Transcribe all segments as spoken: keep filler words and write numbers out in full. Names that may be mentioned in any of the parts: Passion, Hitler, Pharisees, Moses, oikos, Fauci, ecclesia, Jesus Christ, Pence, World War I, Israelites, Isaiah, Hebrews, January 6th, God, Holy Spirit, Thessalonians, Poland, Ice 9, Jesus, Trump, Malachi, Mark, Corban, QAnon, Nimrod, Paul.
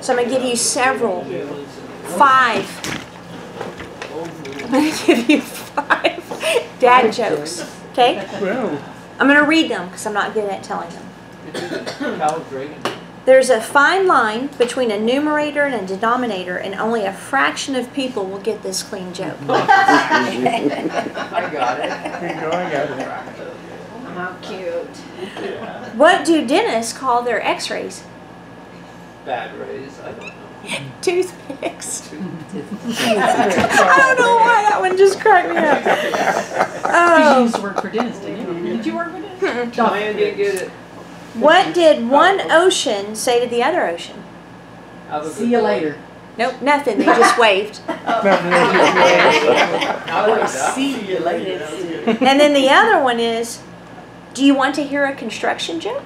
So I'm going to give you several. Five. I'm going to give you five dad jokes. Okay? I'm going to read them because I'm not good at telling them. There's a fine line between a numerator and a denominator, and only a fraction of people will get this clean joke. I got it. Keep going, I got it. How cute. What do dentists call their x-rays? Bad rays, I don't know. Toothpicks. I don't know why that one just cracked me up. Oh. You used to work for dentists, didn't you? Did you work for dentists? No, I didn't get it. What did one ocean say to the other ocean? See you later. Nope, nothing. They just waved. Oh. See you later. And then the other one is, do you want to hear a construction joke?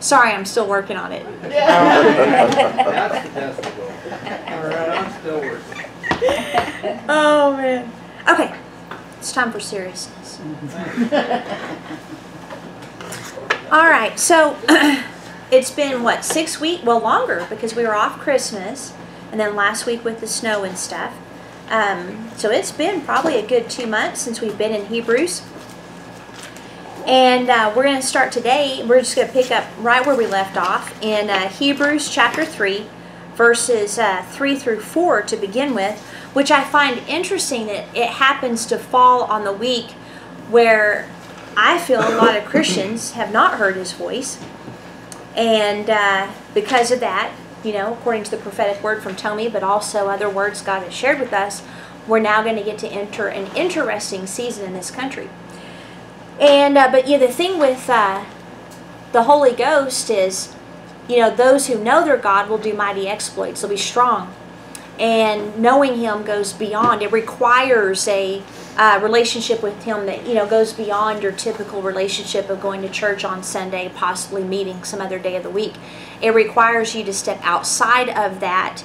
Sorry, I'm still working on it. That's detestable. All right, I'm still working. Oh, man. Okay, it's time for seriousness. All right, so it's been, what, six weeks? Well, longer, because we were off Christmas, and then last week with the snow and stuff. Um, so it's been probably a good two months since we've been in Hebrews. And uh, we're going to start today. We're just going to pick up right where we left off in uh, Hebrews chapter three, verses uh, three through four to begin with, which I find interesting that it happens to fall on the week where I feel a lot of Christians have not heard his voice, and uh, because of that, you know, according to the prophetic word from Tony, but also other words God has shared with us, we're now going to get to enter an interesting season in this country. And uh, but yeah, the thing with uh, the Holy Ghost is, you know, those who know their God will do mighty exploits. They'll be strong, and knowing Him goes beyond. It requires a Uh, relationship with Him that, you know, goes beyond your typical relationship of going to church on Sunday, possibly meeting some other day of the week. It requires you to step outside of that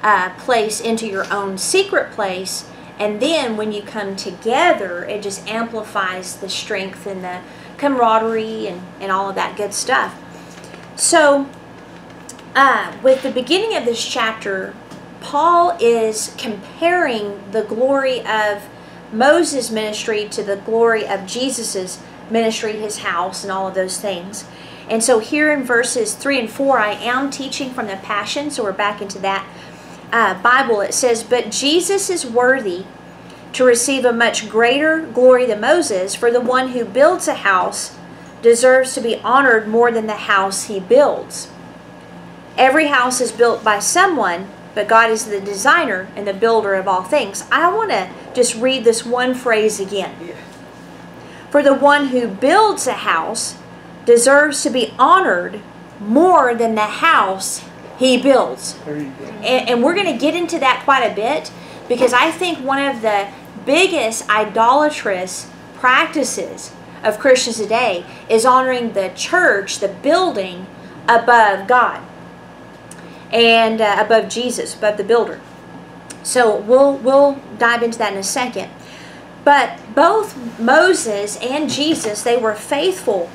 uh, place into your own secret place, and then when you come together, it just amplifies the strength and the camaraderie and, and all of that good stuff. So, uh, with the beginning of this chapter, Paul is comparing the glory of Moses' ministry to the glory of Jesus' ministry, his house, and all of those things. And so here in verses three and four, I am teaching from the Passion, so we're back into that uh, Bible. It says, "But Jesus is worthy to receive a much greater glory than Moses, for the one who builds a house deserves to be honored more than the house he builds. Every house is built by someone, but God is the designer and the builder of all things." I want to just read this one phrase again. Yeah. "For the one who builds a house deserves to be honored more than the house he builds." And, and we're going to get into that quite a bit, because I think one of the biggest idolatrous practices of Christians today is honoring the church, the building, above God. And uh, above Jesus, above the builder. So we'll, we'll dive into that in a second. But both Moses and Jesus, they were faithful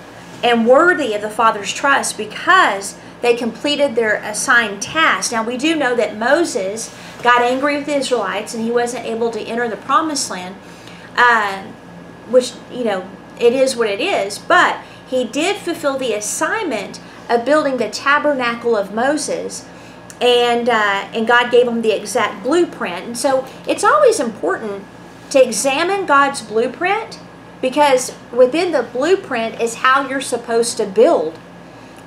and worthy of the Father's trust because they completed their assigned task. Now we do know that Moses got angry with the Israelites and he wasn't able to enter the promised land, uh, which, you know, it is what it is. But he did fulfill the assignment of building the tabernacle of Moses. And, uh, and God gave them the exact blueprint. And so it's always important to examine God's blueprint, because within the blueprint is how you're supposed to build.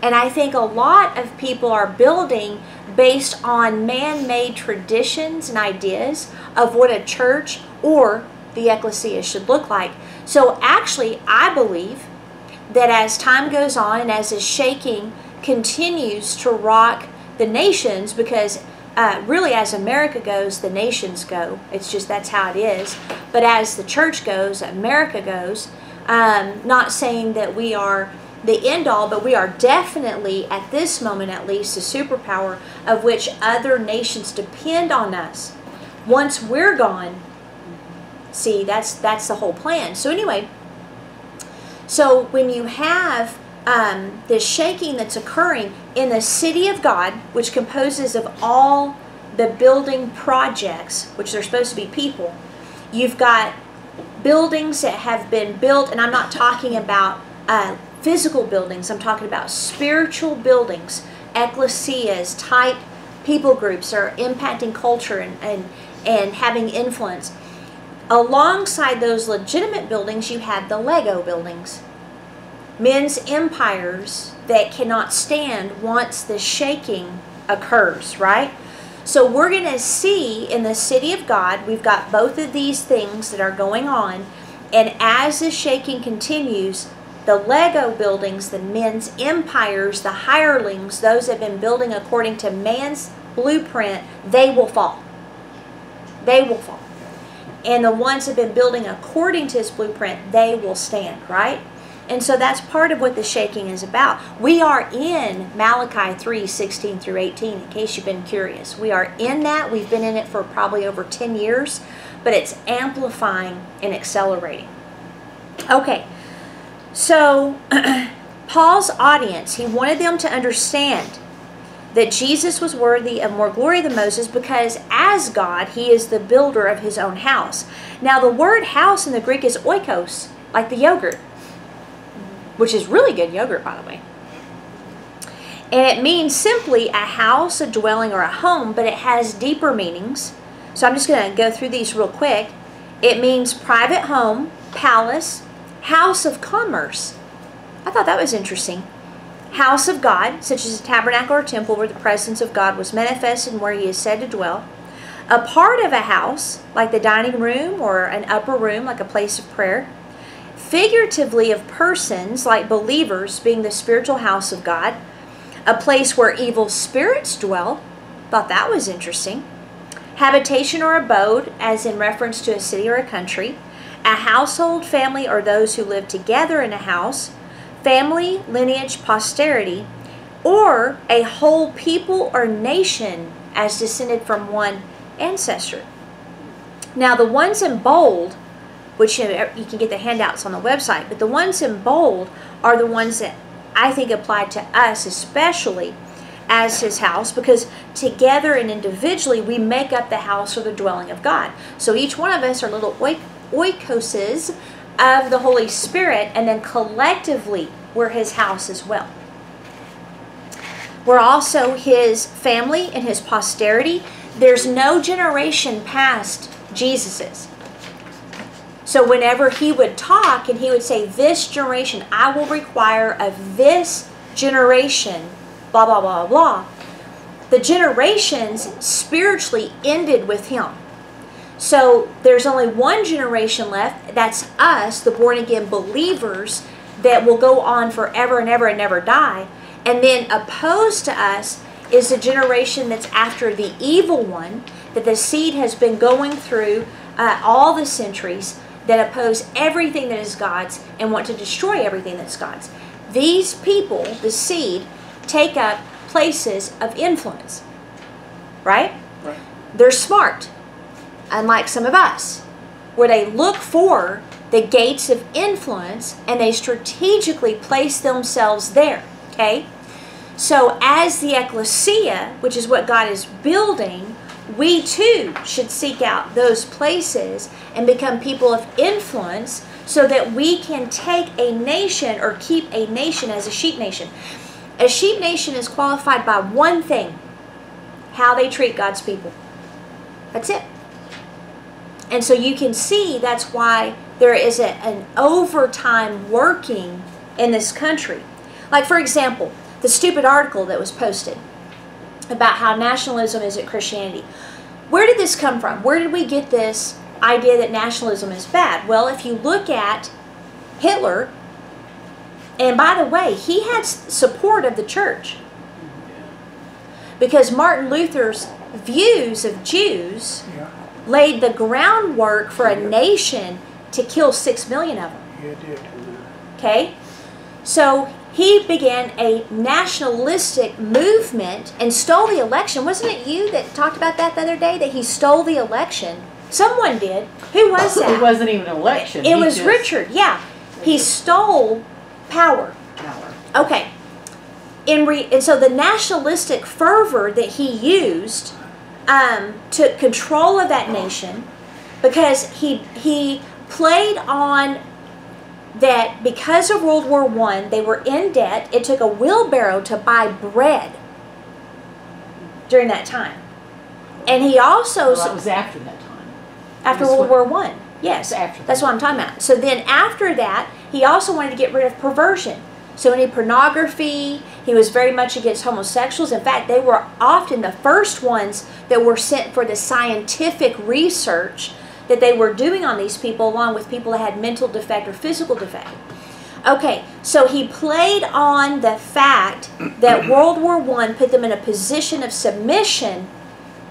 And I think a lot of people are building based on man-made traditions and ideas of what a church or the ecclesia should look like. So actually, I believe that as time goes on and as the shaking continues to rock the nations, because uh, really as America goes, the nations go. It's just that's how it is. But as the church goes, America goes. Um, not saying that we are the end all, but we are definitely, at this moment at least, a superpower of which other nations depend on us. Once we're gone, see, that's, that's the whole plan. So anyway, so when you have um, this shaking that's occurring, in the city of God, which composes of all the building projects, which they're supposed to be people, you've got buildings that have been built, and I'm not talking about uh, physical buildings, I'm talking about spiritual buildings, ecclesias, type people groups are impacting culture and, and, and having influence. Alongside those legitimate buildings, you have the Lego buildings. Men's empires that cannot stand once the shaking occurs, right? So we're going to see in the city of God, we've got both of these things that are going on. And as the shaking continues, the Lego buildings, the men's empires, the hirelings, those that have been building according to man's blueprint, they will fall. They will fall. And the ones that have been building according to his blueprint, they will stand, right? And so that's part of what the shaking is about. We are in Malachi three, sixteen through eighteen, in case you've been curious. We are in that. We've been in it for probably over ten years, but it's amplifying and accelerating. Okay, so Paul's audience, he wanted them to understand that Jesus was worthy of more glory than Moses because as God, he is the builder of his own house. Now the word house in the Greek is oikos, like the yogurt, which is really good yogurt, by the way. And it means simply a house, a dwelling, or a home, but it has deeper meanings. So I'm just going to go through these real quick. It means private home, palace, house of commerce. I thought that was interesting. House of God, such as a tabernacle or temple where the presence of God was manifested and where he is said to dwell. A part of a house, like the dining room or an upper room, like a place of prayer. Figuratively of persons, like believers, being the spiritual house of God, a place where evil spirits dwell. Thought that was interesting. Habitation or abode, as in reference to a city or a country. A household, family, or those who live together in a house. Family, lineage, posterity, or a whole people or nation as descended from one ancestor. Now the ones in bold, which you can get the handouts on the website, but the ones in bold are the ones that I think apply to us especially as his house, because together and individually we make up the house or the dwelling of God. So each one of us are little oikoses of the Holy Spirit, and then collectively we're his house as well. We're also his family and his posterity. There's no generation past Jesus's. So whenever he would talk and he would say, this generation, I will require of this generation, blah, blah, blah, blah. The generations spiritually ended with him. So there's only one generation left. That's us, the born-again believers, that will go on forever and ever and never die. And then opposed to us is the generation that's after the evil one, that the seed has been going through uh, all the centuries, that oppose everything that is God's and want to destroy everything that's God's. These people, the seed, take up places of influence, right? Right. They're smart, unlike some of us, where they look for the gates of influence and they strategically place themselves there, okay? So as the ecclesia, which is what God is building, we too should seek out those places and become people of influence so that we can take a nation or keep a nation as a sheep nation. A sheep nation is qualified by one thing, how they treat God's people. That's it. And so you can see that's why there is a, an overtime working in this country. Like, for example, the stupid article that was posted about how nationalism isn't Christianity. Where did this come from? Where did we get this idea that nationalism is bad? Well, if you look at Hitler, and by the way, he had support of the church, because Martin Luther's views of Jews laid the groundwork for a nation to kill six million of them. Okay? So he began a nationalistic movement and stole the election. Wasn't it you that talked about that the other day, that he stole the election? Someone did. Who was that? It wasn't even an election. It, it was just, Richard, yeah. He stole power. Power. Okay. in re and so the nationalistic fervor that he used um, took control of that nation, because he he played on that because of World War One they were in debt. It took a wheelbarrow to buy bread during that time, and he also well, that was after that time. After World War One, yes, after that. That's what I'm talking about. So then after that, he also wanted to get rid of perversion. So any pornography, he was very much against homosexuals. In fact, they were often the first ones that were sent for the scientific research that they were doing on these people, along with people that had mental defect or physical defect. Okay, so he played on the fact that World War One put them in a position of submission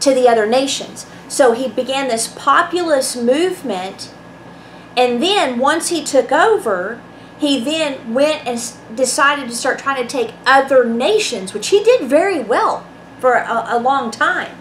to the other nations. So he began this populist movement, and then once he took over, he then went and decided to start trying to take other nations, which he did very well for a, a long time.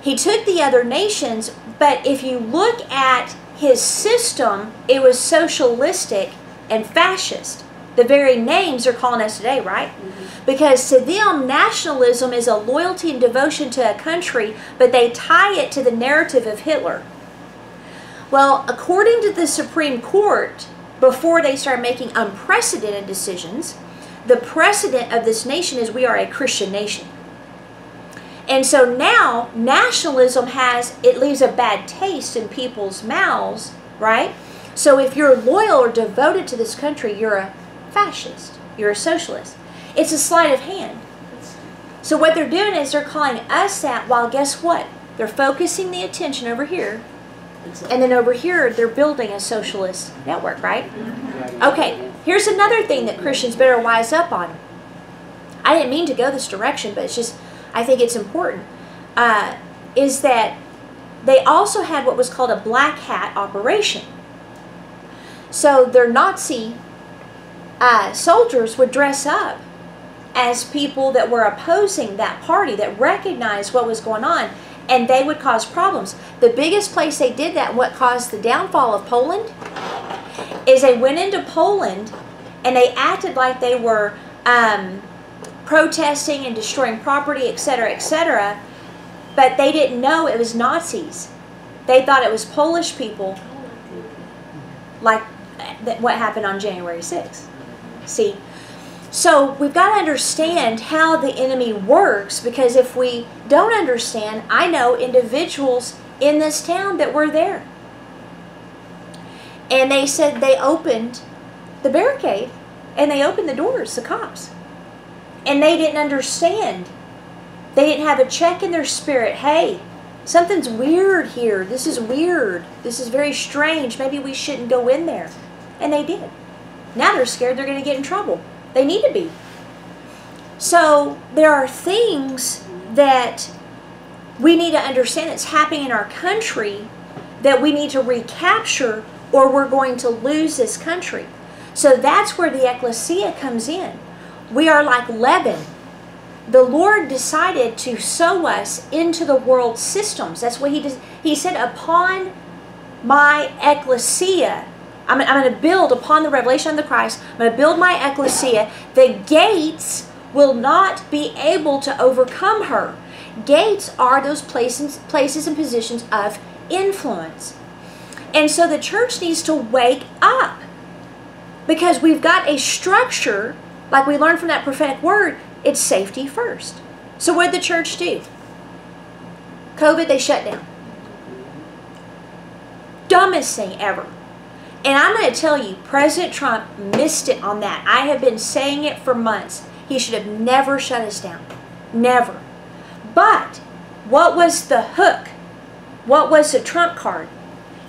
He took the other nations, but if you look at his system, it was socialistic and fascist. The very names are calling us today, right? Mm-hmm. Because to them, nationalism is a loyalty and devotion to a country, but they tie it to the narrative of Hitler. Well, according to the Supreme Court, before they start making unprecedented decisions, the precedent of this nation is we are a Christian nation. And so now nationalism has, it leaves a bad taste in people's mouths, right? So if you're loyal or devoted to this country, you're a fascist, you're a socialist. It's a sleight of hand. So what they're doing is they're calling us that, while guess what? They're focusing the attention over here. And then over here, they're building a socialist network, right? Okay, here's another thing that Christians better wise up on. I didn't mean to go this direction, but it's just, I think it's important. Uh, is that they also had what was called a black hat operation. So their Nazi uh, soldiers would dress up as people that were opposing that party, that recognized what was going on, and they would cause problems. The biggest place they did that, what caused the downfall of Poland, is they went into Poland and they acted like they were um, protesting and destroying property, et cetera, et cetera, but they didn't know it was Nazis. They thought it was Polish people, like what happened on January sixth. See? So we've got to understand how the enemy works, because if we don't understand, I know individuals in this town that were there. And they said they opened the barricade and they opened the doors, the cops. And they didn't understand. They didn't have a check in their spirit. Hey, something's weird here. This is weird. This is very strange. Maybe we shouldn't go in there. And they did. Now they're scared they're going to get in trouble. They need to be. So there are things that we need to understand that's happening in our country that we need to recapture, or we're going to lose this country. So that's where the ecclesia comes in. We are like leaven. The Lord decided to sow us into the world systems. That's what he did. He said, upon my ecclesia, I'm, I'm going to build upon the revelation of the Christ. I'm going to build my ecclesia. The gates will not be able to overcome her. Gates are those places, places and positions of influence. And so the church needs to wake up, because we've got a structure, like we learned from that prophetic word, it's safety first. So what did the church do? COVID, they shut down. Dumbest thing ever. And I'm going to tell you, President Trump missed it on that. I have been saying it for months. He should have never shut us down. Never. But what was the hook? What was the trump card?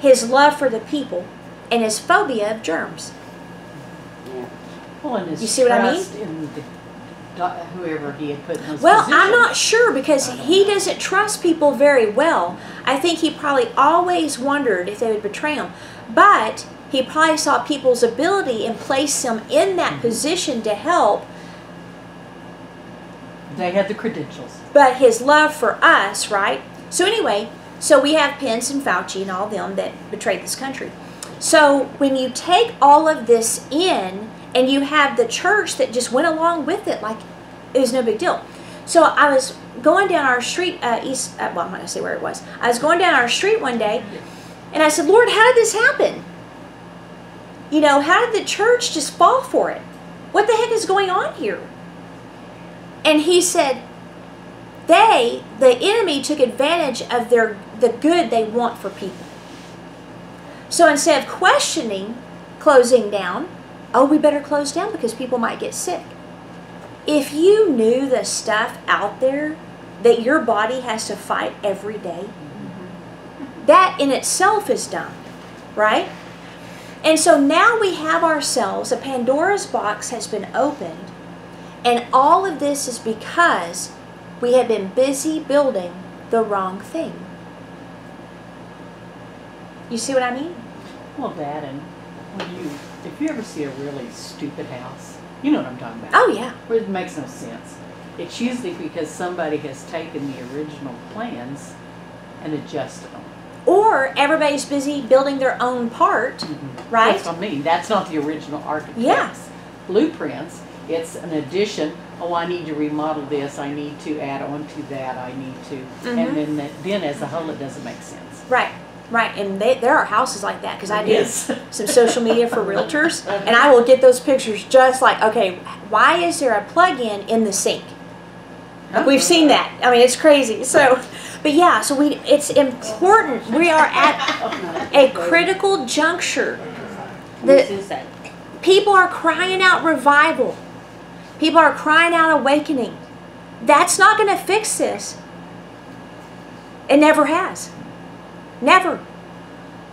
His love for the people and his phobia of germs. Yeah. Well, and his, you see what I mean? In the, whoever he had put in his well, position. I'm not sure, because he doesn't trust people very well. I think he probably always wondered if they would betray him. But he probably saw people's ability and placed them in that position to help. They had the credentials. But his love for us, right? So anyway, so we have Pence and Fauci and all them that betrayed this country. So when you take all of this in, and you have the church that just went along with it, like it was no big deal. So I was going down our street, uh, east, uh, well, I'm not going to say where it was. I was going down our street one day, and I said, Lord, how did this happen? You know, how did the church just fall for it? What the heck is going on here? And he said, they, the enemy, took advantage of their the good they want for people. So instead of questioning closing down, oh, we better close down because people might get sick. If you knew the stuff out there that your body has to fight every day, mm-hmm. that in itself is dumb, right? And so now we have ourselves, a Pandora's box has been opened, and all of this is because we have been busy building the wrong thing. You see what I mean? Well, that, and when you, if you ever see a really stupid house, you know what I'm talking about. Oh, yeah. Where it makes no sense. It's usually because somebody has taken the original plans and adjusted them. Or everybody's busy building their own part, mm-hmm. right? That's what I mean. That's not the original architect's yeah. blueprints. It's an addition. Oh, I need to remodel this. I need to add on to that. I need to. Mm-hmm. And then, the, then as a whole, it doesn't make sense. Right. Right, and they, there are houses like that, because I do yes. some social media for realtors, and I will get those pictures just like, okay, why is there a plug-in in the sink? Like, we've seen that. I mean, it's crazy. So, but yeah, so we it's important. We are at a critical juncture. The, people are crying out revival. People are crying out awakening. That's not going to fix this. It never has. Never.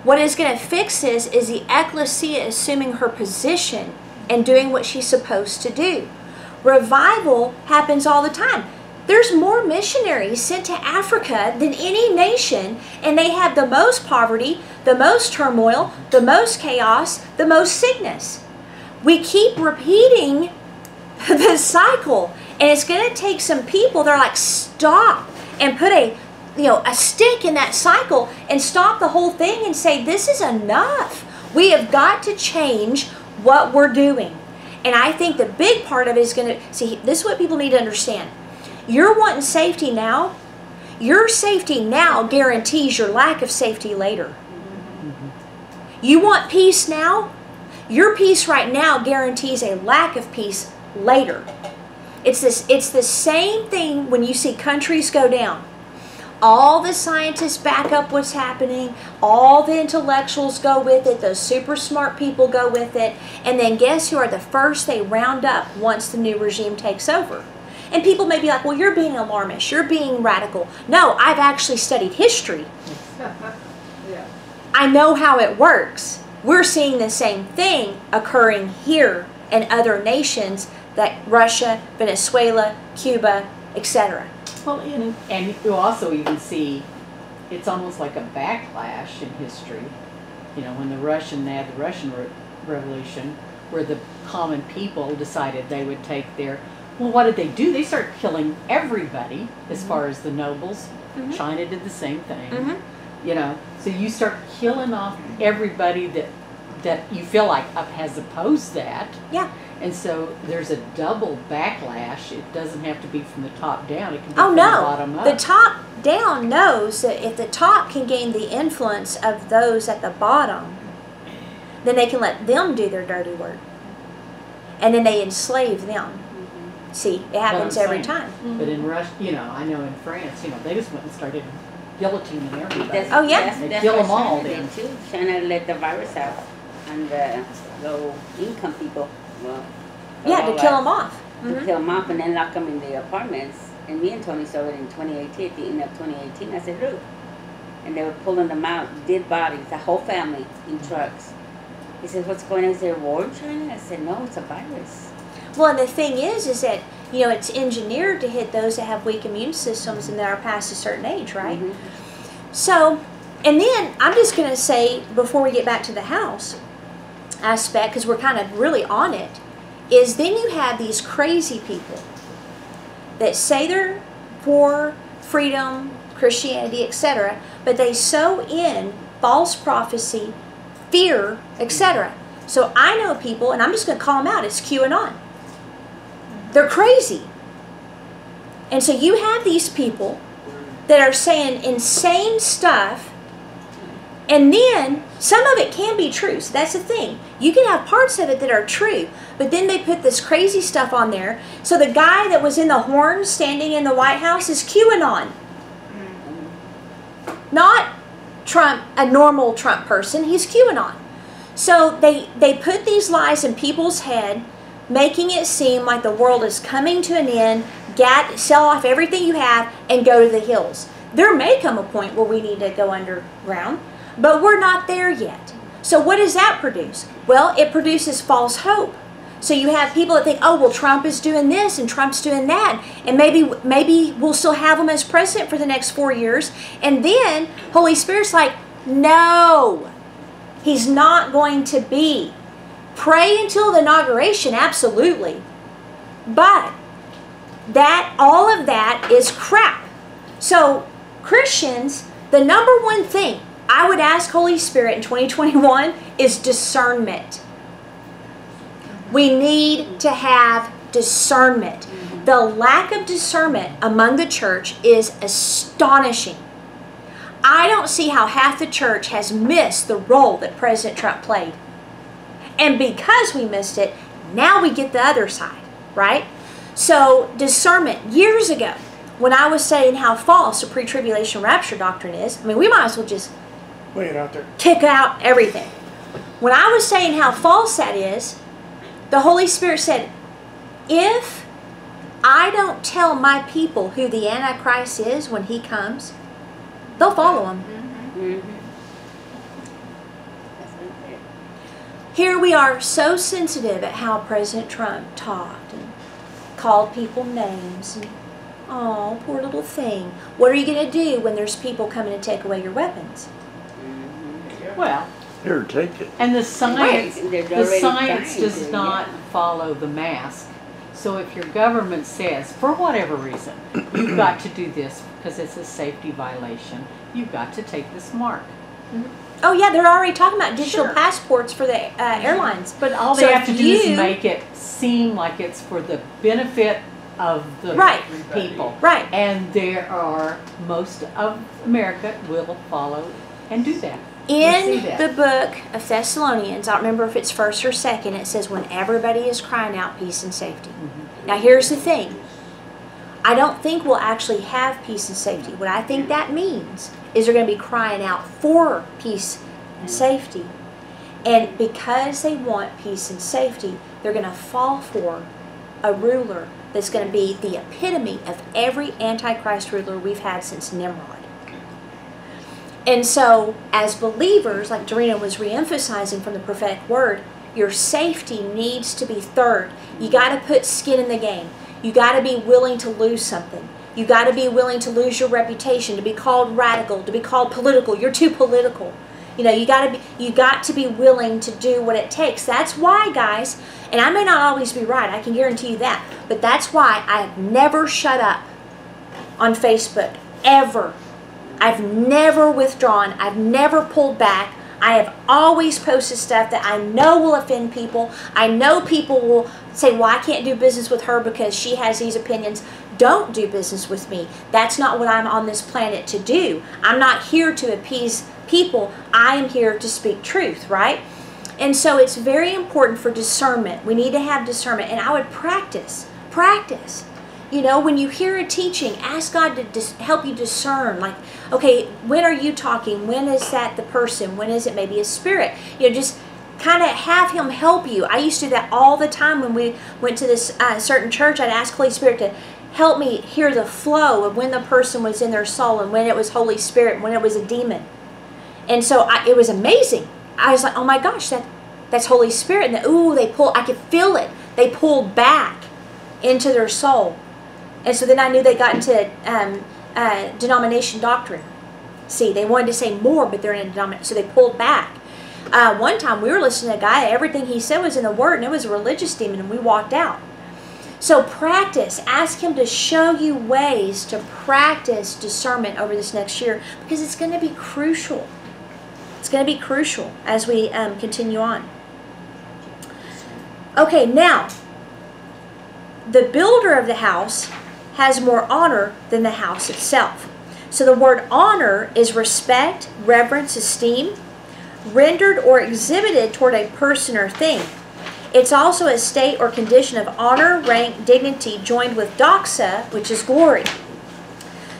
What is going to fix this is the ecclesia assuming her position and doing what she's supposed to do. Revival happens all the time. There's more missionaries sent to Africa than any nation, and they have the most poverty, the most turmoil, the most chaos, the most sickness. We keep repeating this cycle, and it's going to take some people that are like, stop, and put a you know, a stick in that cycle and stop the whole thing and say, this is enough. We have got to change what we're doing. And I think the big part of it is going to, see, this is what people need to understand. You're wanting safety now. Your safety now guarantees your lack of safety later. You want peace now. Your peace right now guarantees a lack of peace later. It's this, it's the same thing when you see countries go down. All the scientists back up what's happening, all the intellectuals go with it, those super smart people go with it, and then guess who are the first they round up once the new regime takes over? And people may be like, well, you're being alarmist, you're being radical. No, I've actually studied history. yeah. I know how it works. We're seeing the same thing occurring here and other nations like Russia, Venezuela, Cuba, et cetera. Well, and, and you also even see, it's almost like a backlash in history. You know, when the Russian, they had the Russian Re- Revolution, where the common people decided they would take their, well, what did they do? They started killing everybody, as mm-hmm. far as the nobles. Mm-hmm. China did the same thing. Mm-hmm. You know, so you start killing off everybody that, that you feel like has opposed that. Yeah. And so there's a double backlash. It doesn't have to be from the top down. It can be oh, from no. the bottom up. The top down knows that if the top can gain the influence of those at the bottom, then they can let them do their dirty work. And then they enslave them. Mm-hmm. See, it happens every time. Mm-hmm. But in Russia, you know, I know in France, you know, they just went and started guillotining everybody. That's, oh, yeah. That's, they that's kill them all. Then. Too. China let the virus out and the low-income people. Well, yeah, to kill them off. To mm-hmm. kill them off and then lock them in the apartments. And me and Tony saw it in twenty eighteen, at the end of twenty eighteen. I said, look. And they were pulling them out, dead bodies, the whole family in trucks. He said, what's going on? Is there a war in China? I said, no, it's a virus. Well, and the thing is, is that, you know, it's engineered to hit those that have weak immune systems and that are past a certain age, right? Mm-hmm. So, and then I'm just going to say, before we get back to the house, aspect, because we're kind of really on it, is then you have these crazy people that say they're for freedom, Christianity, et cetera, but they sow in false prophecy, fear, et cetera. So I know people, and I'm just going to call them out, it's QAnon. They're crazy. And so you have these people that are saying insane stuff, and then some of it can be true. So that's the thing. You can have parts of it that are true, but then they put this crazy stuff on there. So the guy that was in the horn standing in the White House is QAnon. Not Trump, a normal Trump person. He's QAnon. So they, they put these lies in people's head, making it seem like the world is coming to an end. Get, sell off everything you have and go to the hills. There may come a point where we need to go underground, but we're not there yet. So what does that produce? Well, it produces false hope. So you have people that think, oh, well, Trump is doing this and Trump's doing that, and maybe maybe we'll still have him as president for the next four years. And then Holy Spirit's like, no, he's not going to be. Pray until the inauguration, absolutely. But that, all of that is crap. So Christians, the number one thing I would ask Holy Spirit in twenty twenty-one is discernment. We need to have discernment. The lack of discernment among the church is astonishing. I don't see how half the church has missed the role that President Trump played. And because we missed it, now we get the other side, right? So discernment, years ago, when I was saying how false a pre-tribulation rapture doctrine is, I mean, we might as well just lay it out there, kick out everything. When I was saying how false that is, the Holy Spirit said, if I don't tell my people who the Antichrist is when he comes, they'll follow him. Mm-hmm. Here we are so sensitive at how President Trump talked and called people names. And, oh, poor little thing. What are you going to do when there's people coming to take away your weapons? Well, here, take it. And the science, right. the science does not yeah. follow the mask. So if your government says, for whatever reason, you've got to do this because it's a safety violation, you've got to take this mark. Mm-hmm. Oh yeah, they're already talking about digital sure. passports for the uh, airlines. But all they so have to do you, is make it seem like it's for the benefit of the right. people. Right. And there are, most of America will follow and do that. In that. The book of Thessalonians, I don't remember if it's first or second, it says when everybody is crying out peace and safety. Mm-hmm. Now here's the thing. I don't think we'll actually have peace and safety. What I think that means is they're going to be crying out for peace and safety. And because they want peace and safety, they're going to fall for a ruler that's going to be the epitome of every Antichrist ruler we've had since Nimrod. And so as believers, like Dorena was reemphasizing from the prophetic word, your safety needs to be third. You got to put skin in the game. You got to be willing to lose something. You got to be willing to lose your reputation, to be called radical, to be called political. You're too political. You know, you got to be, you got to be willing to do what it takes. That's why, guys, and I may not always be right, I can guarantee you that, but that's why I have never shut up on Facebook, ever. I've never withdrawn. I've never pulled back. I have always posted stuff that I know will offend people. I know people will say, well, I can't do business with her because she has these opinions. Don't do business with me. That's not what I'm on this planet to do. I'm not here to appease people. I am here to speak truth, right? And so it's very important for discernment. We need to have discernment. And I would practice, practice. You know, when you hear a teaching, ask God to dis help you discern. Like, okay, when are you talking? When is that the person? When is it maybe a spirit? You know, just kind of have him help you. I used to do that all the time when we went to this uh, certain church. I'd ask Holy Spirit to help me hear the flow of when the person was in their soul and when it was Holy Spirit and when it was a demon. And so I, it was amazing. I was like, oh my gosh, that, that's Holy Spirit. And the, ooh, they pulled, I could feel it. They pulled back into their soul. And so then I knew they got into um, uh, denomination doctrine. See, they wanted to say more, but they're in a denomination, so they pulled back. Uh, one time we were listening to a guy, everything he said was in the Word, and it was a religious demon, and we walked out. So practice. Ask him to show you ways to practice discernment over this next year, because it's going to be crucial. It's going to be crucial as we um, continue on. Okay, now, the builder of the house has more honor than the house itself. So the word honor is respect, reverence, esteem, rendered or exhibited toward a person or thing. It's also a state or condition of honor, rank, dignity, joined with doxa, which is glory.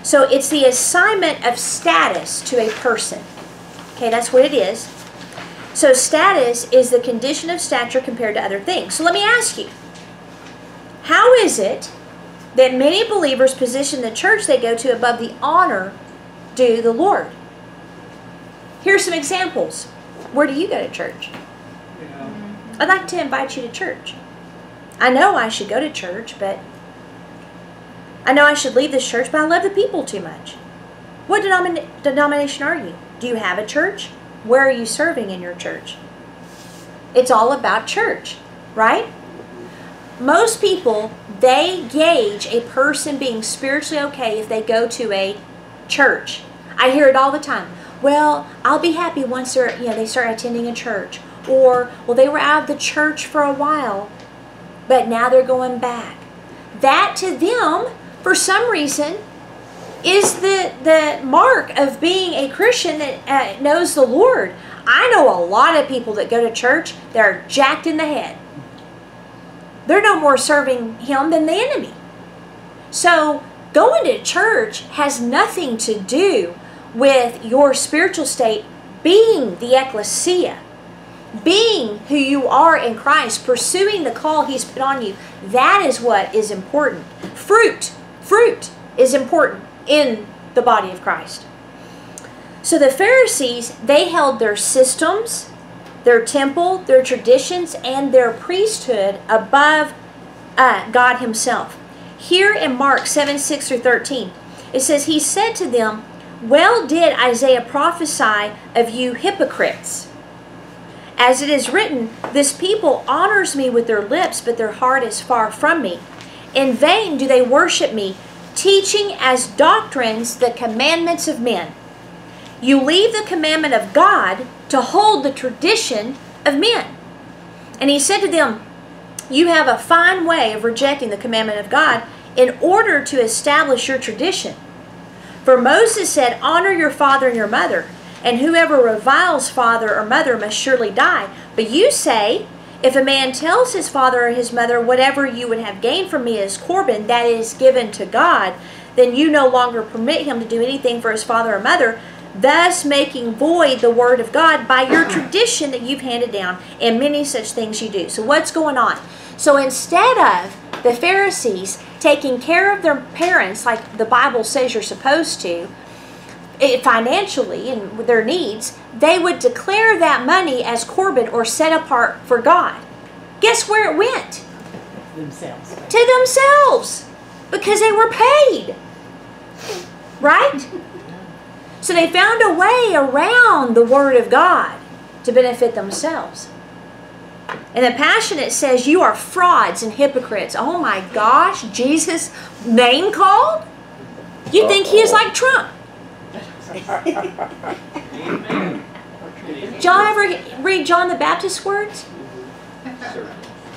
So it's the assignment of status to a person. Okay, that's what it is. So status is the condition of stature compared to other things. So let me ask you, how is it that many believers position the church they go to above the honor due the Lord? Here's some examples. Where do you go to church? Yeah. I'd like to invite you to church. I know I should go to church, but I know I should leave this church, but I love the people too much. What denomin- denomination are you? Do you have a church? Where are you serving in your church? It's all about church, right? Most people, they gauge a person being spiritually okay if they go to a church. I hear it all the time. Well, I'll be happy once they're, you know, they start attending a church. Or, well, they were out of the church for a while, but now they're going back. That to them, for some reason, is the, the mark of being a Christian that uh, knows the Lord. I know a lot of people that go to church that are jacked in the head. They're no more serving Him than the enemy. So going to church has nothing to do with your spiritual state being the ecclesia, being who you are in Christ, pursuing the call He's put on you. That is what is important. Fruit, fruit is important in the body of Christ. So the Pharisees, they held their systems, their temple, their traditions, and their priesthood above uh, God Himself. Here in Mark seven, six through thirteen, it says, He said to them, well did Isaiah prophesy of you hypocrites. As it is written, this people honors me with their lips, but their heart is far from me. In vain do they worship me, teaching as doctrines the commandments of men. You leave the commandment of God to hold the tradition of men. And he said to them, you have a fine way of rejecting the commandment of God in order to establish your tradition. For Moses said, honor your father and your mother, and whoever reviles father or mother must surely die. But you say, if a man tells his father or his mother, whatever you would have gained from me is Corban, that is given to God, then you no longer permit him to do anything for his father or mother, thus making void the word of God by your tradition that you've handed down, and many such things you do. So what's going on? So instead of the Pharisees taking care of their parents like the Bible says you're supposed to, it financially and their needs, they would declare that money as Corban or set apart for God. Guess where it went? Themselves. To themselves, because they were paid, right? So they found a way around the Word of God to benefit themselves. And the Passion, it says, you are frauds and hypocrites. Oh my gosh, Jesus name called? You think He is like Trump? John, ever read John the Baptist's words?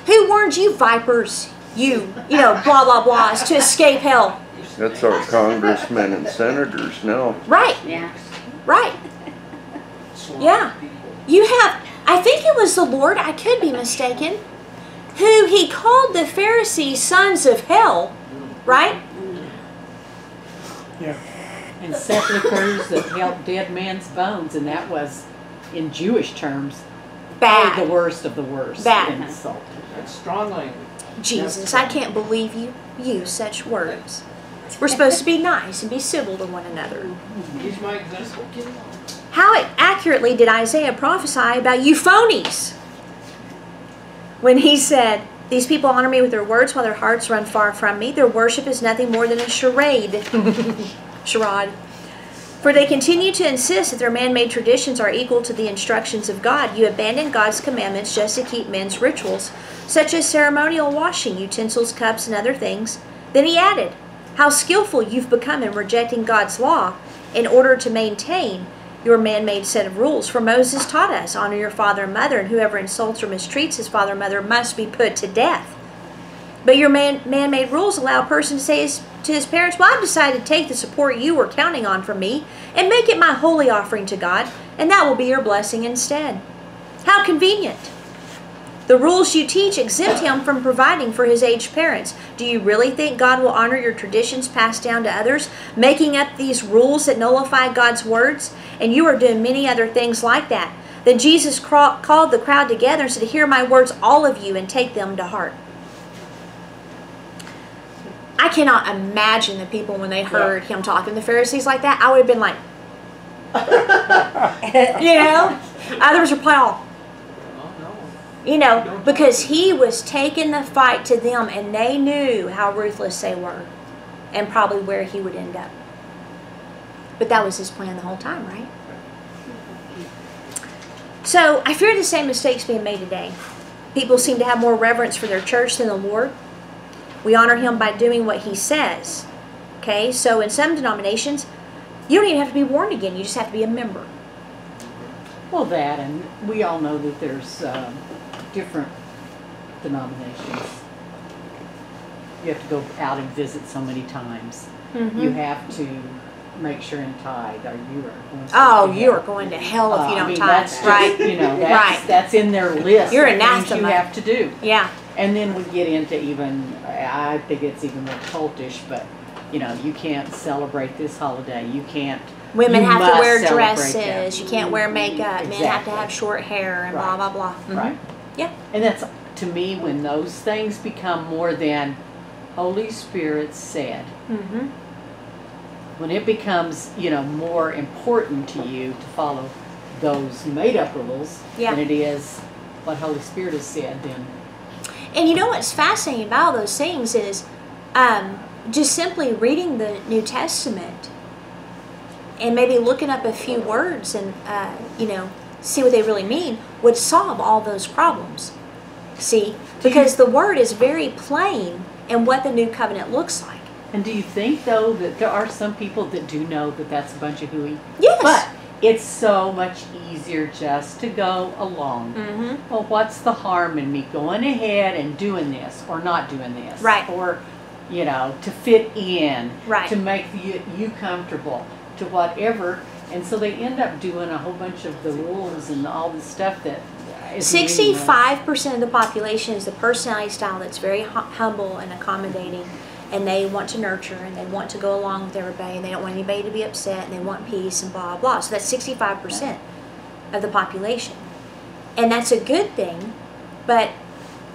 Who warned you vipers, you, you know, blah, blah, blahs, to escape hell? That's our congressmen and senators now. Right. Yeah. Right. Yeah. You have, I think it was the Lord, I could be mistaken, who He called the Pharisees sons of hell, right? Yeah. And sepulchers that held dead man's bones, and that was, in Jewish terms, bad. The worst of the worst. Bad. And insulted. That's strong language. Jesus, I can't believe you use such words. We're supposed to be nice and be civil to one another. He's my example. How accurately did Isaiah prophesy about you phonies? When he said, these people honor me with their words while their hearts run far from me. Their worship is nothing more than a charade. Sherrod. For they continue to insist that their man-made traditions are equal to the instructions of God. You abandon God's commandments just to keep men's rituals, such as ceremonial washing, utensils, cups, and other things. Then he added, how skillful you've become in rejecting God's law in order to maintain your man-made set of rules. For Moses taught us, honor your father and mother, and whoever insults or mistreats his father and mother must be put to death. But your man, man-made rules allow a person to say his, to his parents, well, I've decided to take the support you were counting on from me and make it my holy offering to God, and that will be your blessing instead. How convenient. The rules you teach exempt him from providing for his aged parents. Do you really think God will honor your traditions passed down to others, making up these rules that nullify God's words? And you are doing many other things like that. Then Jesus called the crowd together and said, hear my words, all of you, and take them to heart. I cannot imagine the people when they heard yeah. him talking to the Pharisees like that. I would have been like, you know, others are probably all, you know, because he was taking the fight to them, and they knew how ruthless they were and probably where he would end up. But that was his plan the whole time, right? So I fear the same mistakes being made today. People seem to have more reverence for their church than the Lord. We honor him by doing what he says. Okay, so in some denominations, you don't even have to be born again. You just have to be a member. Well, that, and we all know that there's... Um different denominations. You have to go out and visit so many times. Mm-hmm. You have to make sure and tithe, or you are going to Oh, you are going to hell if you don't uh, I mean, tithe, that's right? Just, you know, that's, right. that's in their list. You're anathema. You have to do. Yeah. And then we get into even, I think it's even more cultish, but you know, you can't celebrate this holiday. You can't. Women you have to wear dresses. That. You can't wear makeup. Exactly. Men have to have short hair and right. blah, blah, blah. Mm-hmm. Right. Yeah. And that's, to me, when those things become more than Holy Spirit said. Mm-hmm. When it becomes, you know, more important to you to follow those made-up rules yeah. than it is what Holy Spirit has said, then. And you know what's fascinating about all those things is um, just simply reading the New Testament and maybe looking up a few words and, uh, you know, see what they really mean, would solve all those problems. See? Because the Word is very plain in what the New Covenant looks like. And do you think, though, that there are some people that do know that that's a bunch of hooey? Yes. But it's so much easier just to go along. Mm-hmm. Well, what's the harm in me going ahead and doing this or not doing this? Right. Or, you know, to fit in. Right. To make you, you comfortable. To whatever, and so they end up doing a whole bunch of the rules and all the stuff that is sixty-five percent of the population is the personality style that's very humble and accommodating, and they want to nurture and they want to go along with everybody and they don't want anybody to be upset and they want peace and blah, blah. So that's sixty-five percent of the population. And that's a good thing, but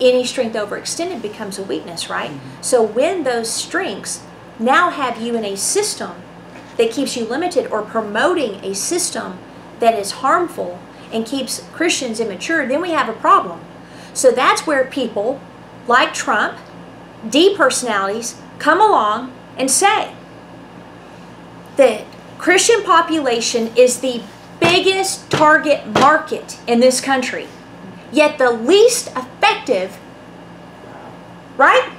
any strength overextended becomes a weakness, right? Mm-hmm. So when those strengths now have you in a system that keeps you limited or promoting a system that is harmful and keeps Christians immature, then we have a problem. So that's where people like Trump, D personalities, come along and say the Christian population is the biggest target market in this country, yet the least effective, right?